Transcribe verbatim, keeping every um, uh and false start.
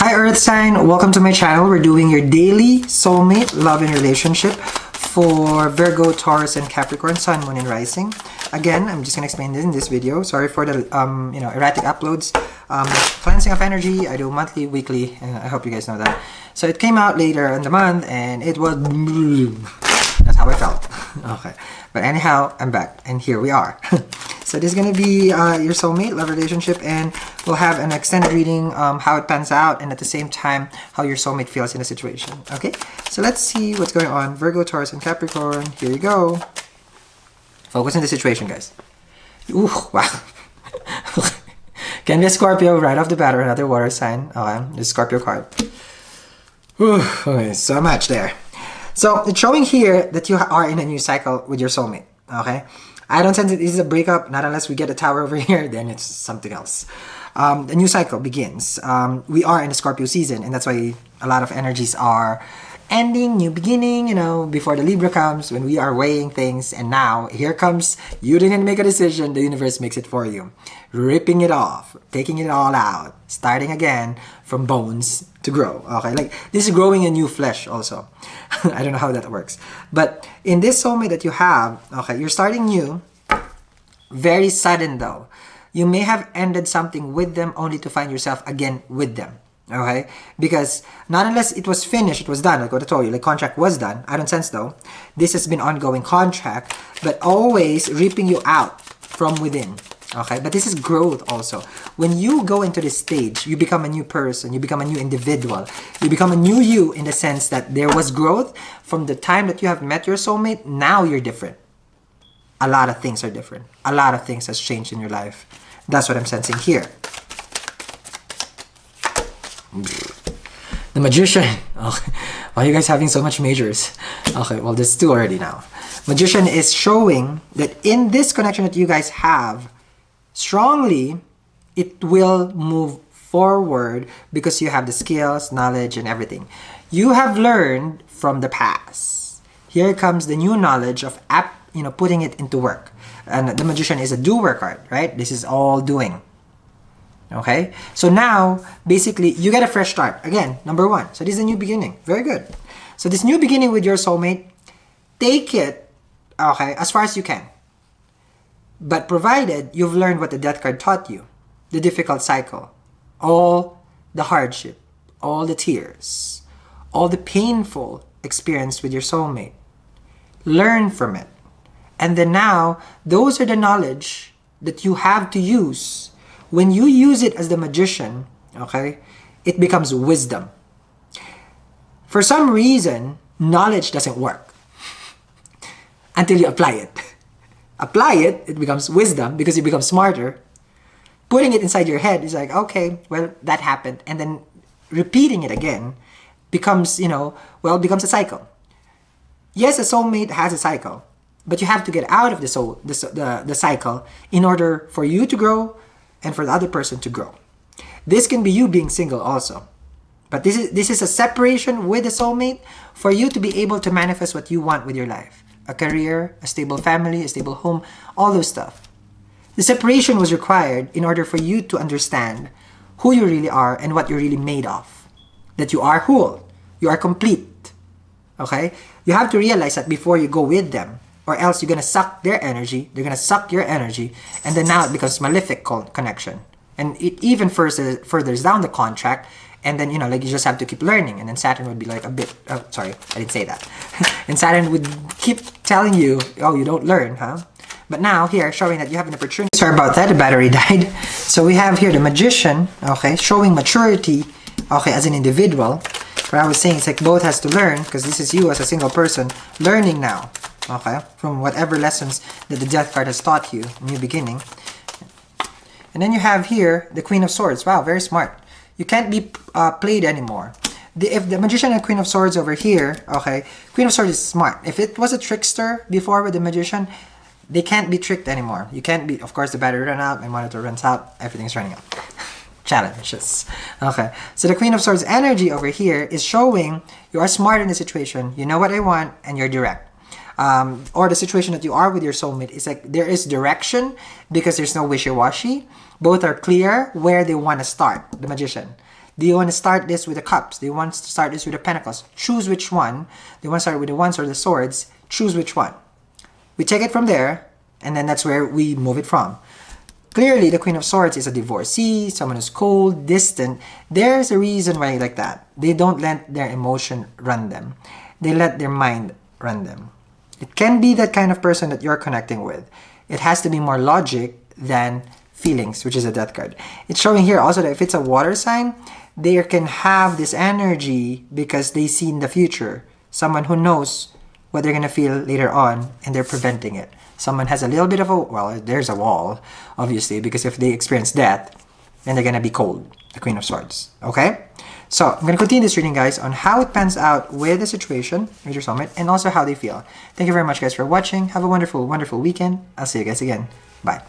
Hi Earth Sign, welcome to my channel. We're doing your daily soulmate love and relationship for Virgo, Taurus, and Capricorn, Sun, Moon, and Rising. Again, I'm just gonna explain this in this video. Sorry for the um, you know erratic uploads. Um, cleansing of energy. I do monthly, weekly. And I hope you guys know that. So it came out later in the month, and it was that's how I felt. Okay, but anyhow, I'm back, and here we are. So this is going to be uh, your soulmate, love relationship, and we'll have an extended reading, um, how it pans out, and at the same time, how your soulmate feels in a situation, okay? So let's see what's going on. Virgo, Taurus, and Capricorn, here you go. Focus on the situation, guys. Ooh, wow. Can be a Scorpio right off the bat, or another water sign. Okay, the Scorpio card. Ooh, okay, so much there. So it's showing here that you are in a new cycle with your soulmate, okay? I don't sense it is a breakup, not unless we get a tower over here, then it's something else. Um, a new cycle begins. Um, we are in the Scorpio season, and that's why a lot of energies are ending, new beginning, you know, before the Libra comes, when we are weighing things, and now, here comes, you didn't make a decision, the universe makes it for you. Ripping it off, taking it all out, starting again from bones to grow, okay? Like, this is growing a new flesh also. I don't know how that works. But in this soulmate that you have, okay, you're starting new, very sudden though. You may have ended something with them only to find yourself again with them. Okay, because not unless it was finished, it was done, like what I told you, like contract was done. I don't sense though. This has been ongoing contract, but always ripping you out from within. Okay, but this is growth also. When you go into this stage, you become a new person, you become a new individual, you become a new you in the sense that there was growth from the time that you have met your soulmate, now you're different. A lot of things are different. A lot of things has changed in your life. That's what I'm sensing here. The Magician. Okay. Why are you guys having so much majors? Okay, well there's two already now. Magician is showing that in this connection that you guys have, strongly, it will move forward because you have the skills, knowledge, and everything. You have learned from the past. Here comes the new knowledge of app, you know, putting it into work. And the Magician is a doer card, right? This is all doing. Okay, so now basically you get a fresh start again, number one. So this is a new beginning. Very good. So this new beginning with your soulmate, take it, okay, as far as you can, but provided you've learned what the death card taught you, the difficult cycle, all the hardship, all the tears, all the painful experience with your soulmate, learn from it, and then now those are the knowledge that you have to use. When you use it as the Magician, okay, it becomes wisdom. For some reason, knowledge doesn't work until you apply it. Apply it, it becomes wisdom because you become smarter. Putting it inside your head is like, okay, well, that happened. And then repeating it again becomes, you know, well, becomes a cycle. Yes, a soulmate has a cycle, but you have to get out of the, soul, the, the, the cycle in order for you to grow and for the other person to grow. This can be you being single also. But this is, this is a separation with a soulmate for you to be able to manifest what you want with your life. A career, a stable family, a stable home, all those stuff. The separation was required in order for you to understand who you really are and what you're really made of. That you are whole. You are complete. Okay? You have to realize that before you go with them. Or else you're going to suck their energy, they're going to suck your energy, and then now it becomes malefic connection. And it even further furthers down the contract, and then, you know, like you just have to keep learning, and then Saturn would be like a bit, oh, sorry, I didn't say that. And Saturn would keep telling you, oh, you don't learn, huh? But now here, showing that you have an opportunity. Sorry about that, the battery died. So we have here the Magician, okay, showing maturity, okay, as an individual. What I was saying, it's like both has to learn, because this is you as a single person, learning now. Okay, from whatever lessons that the death card has taught you, new beginning. And then you have here the Queen of Swords. Wow, very smart. You can't be uh, played anymore. The, if the Magician and Queen of Swords over here, okay, Queen of Swords is smart. If it was a trickster before with the Magician, they can't be tricked anymore. You can't be, of course, the battery ran out, my monitor runs out, everything's running out. Challenges. Okay, so the Queen of Swords energy over here is showing you are smart in the situation, you know what I want, and you're direct. Um, or the situation that you are with your soulmate, it's like there is direction because there's no wishy-washy. Both are clear where they want to start, the Magician. Do you want to start this with the cups? Do you want to start this with the pentacles? Choose which one. Do you want to start with the ones or the swords? Choose which one. We take it from there, and then that's where we move it from. Clearly, the Queen of Swords is a divorcee, someone who's cold, distant. There's a reason why like that. They don't let their emotion run them. They let their mind run them. It can be that kind of person that you're connecting with. It has to be more logic than feelings, which is a death card. It's showing here also that if it's a water sign, they can have this energy because they see in the future. Someone who knows what they're going to feel later on, and they're preventing it. Someone has a little bit of a, well, there's a wall, obviously, because if they experience death, then they're going to be cold, the Queen of Swords, okay? So, I'm going to continue this reading, guys, on how it pans out with the situation, with your soulmate, and also how they feel. Thank you very much, guys, for watching. Have a wonderful, wonderful weekend. I'll see you guys again. Bye.